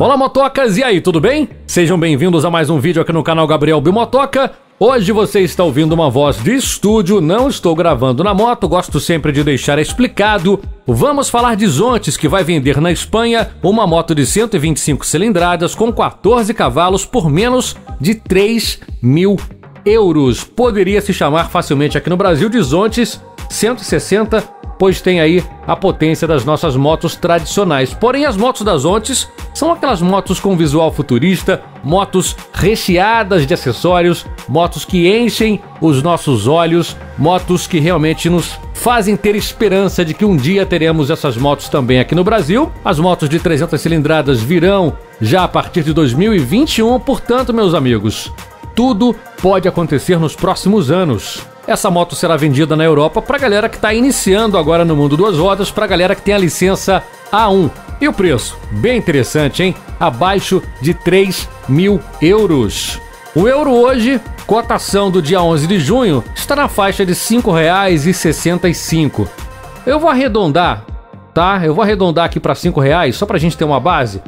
Olá, motocas! E aí, tudo bem? Sejam bem-vindos a mais um vídeo aqui no canal Gabriel Bilmotoca. Hoje você está ouvindo uma voz de estúdio, não estou gravando na moto, gosto sempre de deixar explicado. Vamos falar de Zontes, que vai vender na Espanha uma moto de 125 cilindradas com 14 cavalos por menos de 3.000 euros. Poderia se chamar facilmente aqui no Brasil de Zontes 160, pois tem aí a potência das nossas motos tradicionais. Porém, as motos das Zontes são aquelas motos com visual futurista, motos recheadas de acessórios, motos que enchem os nossos olhos, motos que realmente nos fazem ter esperança de que um dia teremos essas motos também aqui no Brasil. As motos de 300 cilindradas virão já a partir de 2021, portanto, meus amigos, tudo pode acontecer nos próximos anos. Essa moto será vendida na Europa para a galera que está iniciando agora no mundo das rodas, para a galera que tem a licença A1. E o preço? Bem interessante, hein? Abaixo de 3.000 euros. O euro hoje, cotação do dia 11 de junho, está na faixa de R$ 5,65. Eu vou arredondar, tá? Eu vou arredondar aqui para R$ 5,00, só para a gente ter uma base.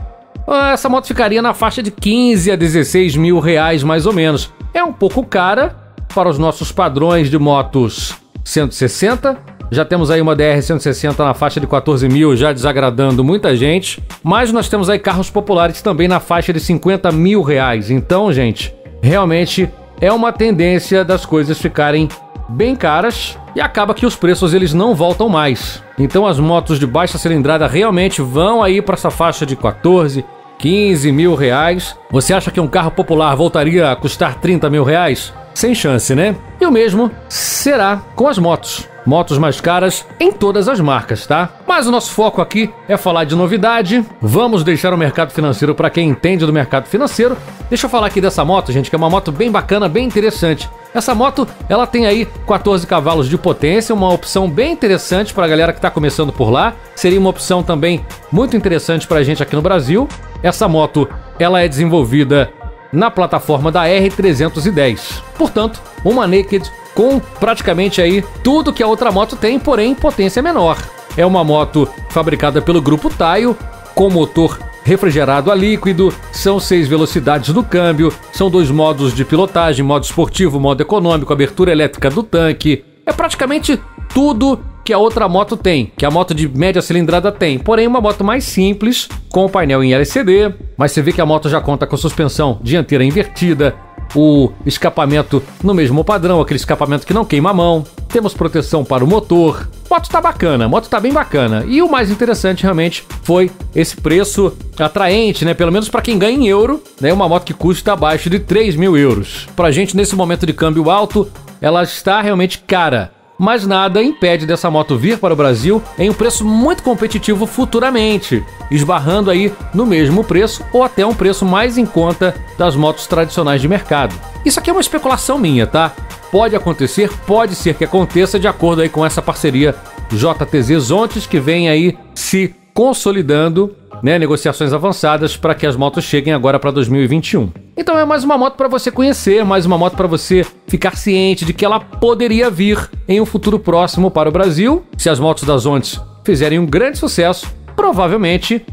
Essa moto ficaria na faixa de 15 a 16 mil reais, mais ou menos. É um pouco cara para os nossos padrões de motos 160. Já temos aí uma DR-160 na faixa de 14 mil, já desagradando muita gente. Mas nós temos aí carros populares também na faixa de 50 mil reais. Então, gente, realmente é uma tendência das coisas ficarem bem caras e acaba que os preços eles não voltam mais. Então as motos de baixa cilindrada realmente vão aí para essa faixa de 14, 15 mil reais. Você acha que um carro popular voltaria a custar 30 mil reais? Sem chance, né? E o mesmo será com as motos. Motos mais caras em todas as marcas, tá? Mas o nosso foco aqui é falar de novidade. Vamos deixar o mercado financeiro para quem entende do mercado financeiro. Deixa eu falar aqui dessa moto, gente, que é uma moto bem bacana, bem interessante. Essa moto, ela tem aí 14 cavalos de potência, uma opção bem interessante para a galera que está começando por lá. Seria uma opção também muito interessante para a gente aqui no Brasil. Essa moto, ela é desenvolvida na plataforma da R310. Portanto, uma naked com praticamente aí tudo que a outra moto tem, porém potência menor. É uma moto fabricada pelo Grupo Taio, com motor refrigerado a líquido, são 6 velocidades do câmbio, são 2 modos de pilotagem, modo esportivo, modo econômico, abertura elétrica do tanque. É praticamente tudo que a outra moto tem, que a moto de média cilindrada tem, porém uma moto mais simples, com o painel em LCD, mas você vê que a moto já conta com suspensão dianteira invertida, o escapamento no mesmo padrão, aquele escapamento que não queima a mão. Temos proteção para o motor. A moto tá bacana, a moto tá bem bacana. E o mais interessante realmente foi esse preço atraente, né? Pelo menos para quem ganha em euro, né? Uma moto que custa abaixo de 3 mil euros. Pra gente, nesse momento de câmbio alto, ela está realmente cara. Mas nada impede dessa moto vir para o Brasil em um preço muito competitivo futuramente, esbarrando aí no mesmo preço ou até um preço mais em conta das motos tradicionais de mercado. Isso aqui é uma especulação minha, tá? Pode acontecer, pode ser que aconteça, de acordo aí com essa parceria JTZ Zontes, que vem aí se consolidando, né, negociações avançadas para que as motos cheguem agora para 2021. Então é mais uma moto para você conhecer, mais uma moto para você ficar ciente de que ela poderia vir em um futuro próximo para o Brasil. Se as motos das Zontes fizerem um grande sucesso, provavelmente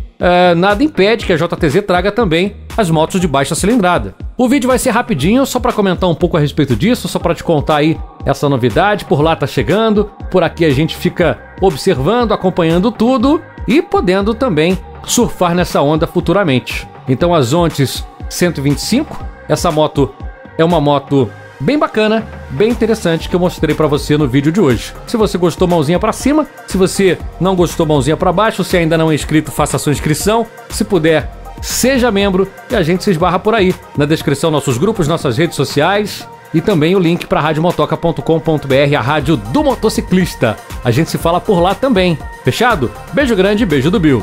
nada impede que a JTZ traga também as motos de baixa cilindrada. O vídeo vai ser rapidinho, só para comentar um pouco a respeito disso, só para te contar aí essa novidade. Por lá tá chegando, por aqui a gente fica observando, acompanhando tudo e podendo também surfar nessa onda futuramente. Então a Zontes 125, essa moto é uma moto bem bacana, bem interessante, que eu mostrei pra você no vídeo de hoje. Se você gostou, mãozinha pra cima. Se você não gostou, mãozinha pra baixo. Se ainda não é inscrito, faça a sua inscrição. Se puder, seja membro, e a gente se esbarra por aí. Na descrição, nossos grupos, nossas redes sociais e também o link para radiomotok.com.br, a rádio do motociclista. A gente se fala por lá também. Fechado? Beijo grande, beijo do Bill.